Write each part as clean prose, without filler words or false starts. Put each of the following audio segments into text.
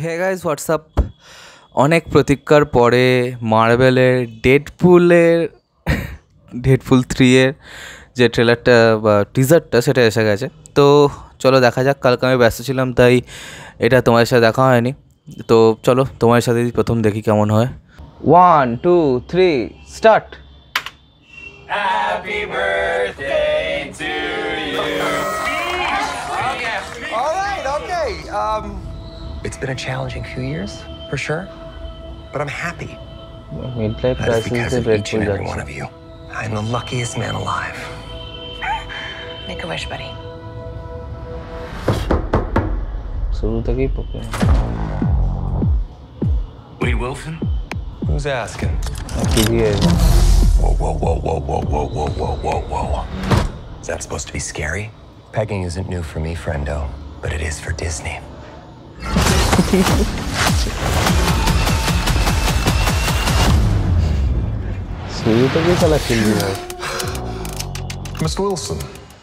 হ্যাঁ guys, WhatsApp. অনেক প্রতীক্ষার পরে মার্ভেলের ডেডপুল 3 এর যে ট্রেলারটা বা টিজারটা সেটা এসে গেছে। তো চলো দেখা যাক। কালকে আমি ব্যস্ত ছিলাম তাই এটা তোমার সাথে দেখা হয়নি। তো চলো তোমার সাথে প্রথম দেখি কেমন হয়। 1 2 3 start. Happy birthday to you. All right, okay. It's been a challenging few years, for sure. But I'm happy. Midlife crisis is a each and every one of you. I'm the luckiest man alive. Make a wish, buddy. Wade Wilson? Who's asking? Whoa. Is that supposed to be scary? Pegging isn't new for me, friendo, but it is for Disney. Mr. Wilson,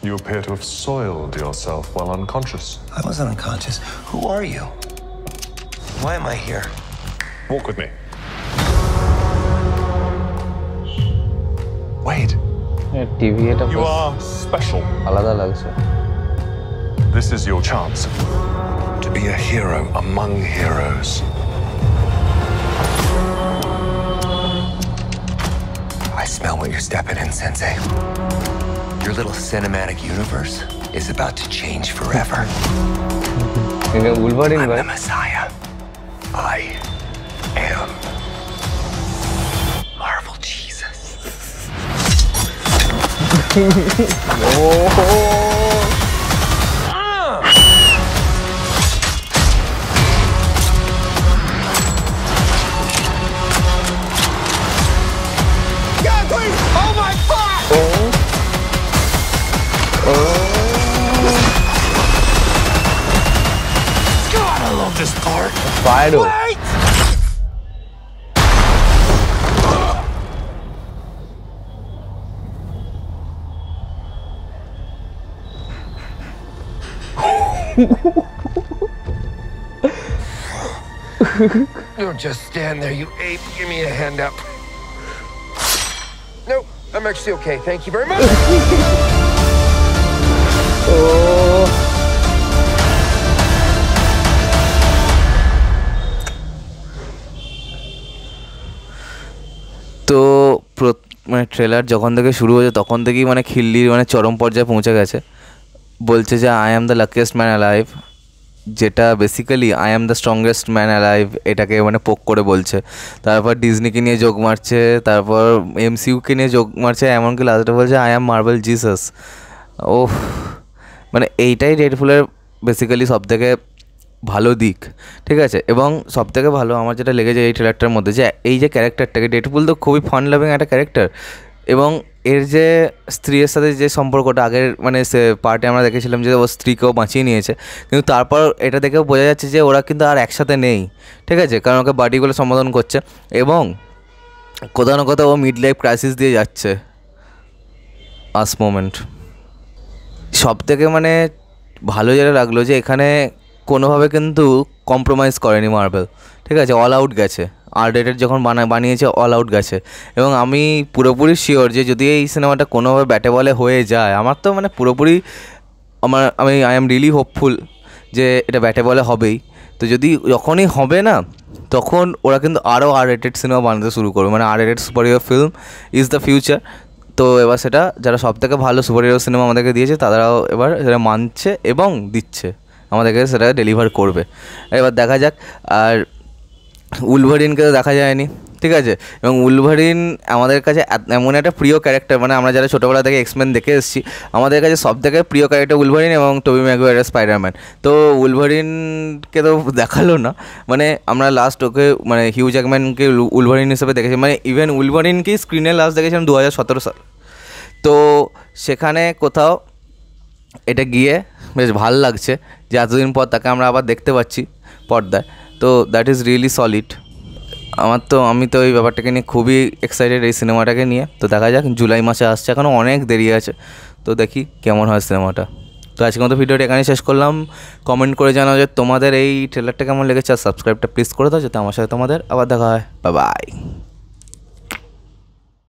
you appear to have soiled yourself while unconscious. I wasn't unconscious. Who are you? Why am I here? Walk with me. Wait. You are special. This is your chance to be a hero among heroes. I smell what you're stepping in, Sensei. Your little cinematic universe is about to change forever. I'm the Messiah. I am. God, please! Oh my fuck! Oh. God, I love this part. Vital. Wait! Don't just stand there, you ape. Give me a hand up. Nope, I'm actually okay. Thank you very much. তো মানে trailer যখন থেকে শুরু হয়েছে তখন থেকেই মানে খিল্লির মানে চরম পর্যায়ে পৌঁছে গেছে। বলছে যে I am the luckiest man alive, যেটা basically I am the strongest man alive এটাকে মানে পোক করে বলছে। তারপর ডিজনিকে নিয়ে যোগ মারছে, তারপর এমসিউকে নিয়ে যোগ মারছে, এমনকি লাস্টে বলছে আই অ্যাম মার্ভেল জিসাস। ও মানে এইটাই ডেডপুলের বেসিক্যালি সবথেকে ভালো দিক, ঠিক আছে। এবং সবথেকে ভালো আমার যেটা লেগেছে এই ট্রেলারটার মধ্যে, যে এই যে ক্যারেক্টারটাকে, ডেডপুল তো খুবই ফান লাভিং একটা ক্যারেক্টার, এবং এর যে স্ত্রীর সাথে যে সম্পর্কটা আগের মানে সে পার্টে আমরা দেখেছিলাম যে ও স্ত্রীকেও বাঁচিয়ে নিয়েছে, কিন্তু তারপর এটা দেখেও বোঝা যাচ্ছে যে ওরা কিন্তু আর একসাথে নেই, ঠিক আছে, কারণ ওকে বাড়িগুলো সম্বোধন করছে এবং কোথাও না কোথাও ও মিড লাইফ ক্রাইসিস দিয়ে যাচ্ছে আস মোমেন্ট। সব থেকে মানে ভালো যেটা লাগলো যে এখানে কোনোভাবে কিন্তু কম্প্রোমাইজ করেনি মার্ভেল, ঠিক আছে, অল আউট গেছে। R-rated যখন বানিয়েছে অল আউট গেছে, এবং আমি পুরোপুরি শিওর যে যদি এই সিনেমাটা কোনোভাবে ব্যাটে বলে হয়ে যায়, আমার তো মানে পুরোপুরি আই এম রিয়েলি হোপফুল যে এটা ব্যাটে বলে হবেই। তো যখনই হবে না, তখন ওরা কিন্তু আরও R-rated সিনেমা বানাতে শুরু করবে, মানে R-rated super hero film is the future. তো এবার সেটা যারা সবথেকে ভালো সুপার হিরো সিনেমা আমাদেরকে দিয়েছে তারাও এবার সেটা মানছে এবং দিচ্ছে, আমাদেরকে সেটা ডেলিভার করবে। এবার দেখা যাক। আর উলভারিনকে তো দেখা যায়নি, ঠিক আছে, এবং উলভারিন আমাদের কাছে এমন একটা প্রিয় ক্যারেক্টার, মানে আমরা যারা ছোটোবেলা থেকে এক্সপ্লেন দেখে এসেছি, আমাদের কাছে সব থেকে প্রিয় ক্যারেক্টার উলভারিন এবং টবি ম্যাগুয়ারের স্পাইডারম্যান। তো উলভারিনকে তো দেখালো না, মানে আমরা লাস্ট ওকে মানে হিউ জ্যাকম্যানকে উলভারিন হিসেবে দেখেছি, মানে ইভেন উলভারিনকেই স্ক্রিনে লাস্ট দেখেছিলাম 2017 সাল। তো সেখানে কোথাও এটা গিয়ে বেশ ভাল লাগছে যে এতদিন পর তাকে আমরা আবার দেখতে পাচ্ছি পর্দায়। তো দ্যাট ইজ রিয়েলি সলিড। আমি তো এই ব্যাপারটাকে নিয়ে খুবই এক্সাইটেড এই সিনেমাটাকে নিয়ে। তো দেখা যাক, জুলাই মাসে আসছে, এখনও অনেক দেরি আছে, তো দেখি কেমন হয় সিনেমাটা। তো আজকের মতো ভিডিওটা এখানেই শেষ করলাম। কমেন্ট করে জানাও যে তোমাদের এই ট্রেলারটা কেমন লেগেছে, আর সাবস্ক্রাইবটা প্লিজ করে দাও যাতে আমার সাথে তোমাদের আবার দেখা হয়। Bye by.